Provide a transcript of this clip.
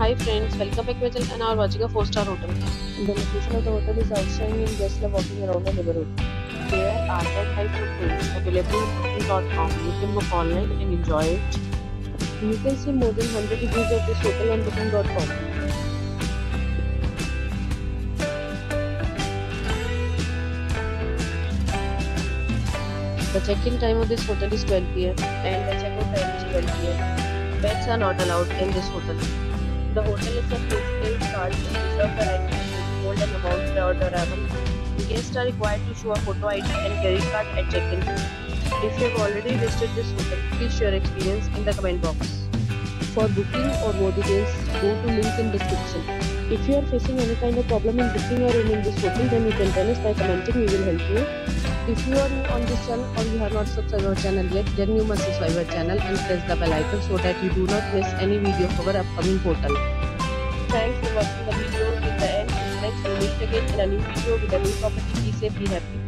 Hi friends, welcome back to my channel and are watching a 4-star hotel. The location of the hotel is outstanding and guests love walking around the neighborhood. There are 5 rooms available on booking.com. You can book online and enjoy it. You can see more than 100 reviews of this hotel on booking.com. The check-in time of this hotel is 12 p.m. and the check-out time is 12 p.m. Pets are not allowed in this hotel. The hotel is a full-scale card to reserve the right to hold an amount prior to arrival. Guests are required to show a photo ID and credit card at check-in. If you have already visited this hotel, please share your experience in the comment box. For booking or more details, go to link in description. If you are facing any kind of problem in booking or room in this hotel, then you can tell us by commenting. We will help you. If you are new on this channel or you have not subscribed our channel yet, then you must subscribe our channel and press the bell icon so that you do not miss any video of our upcoming hotel. Thanks for watching the video till the end. Next we meet again in a new video with a new property. Be safe, be happy.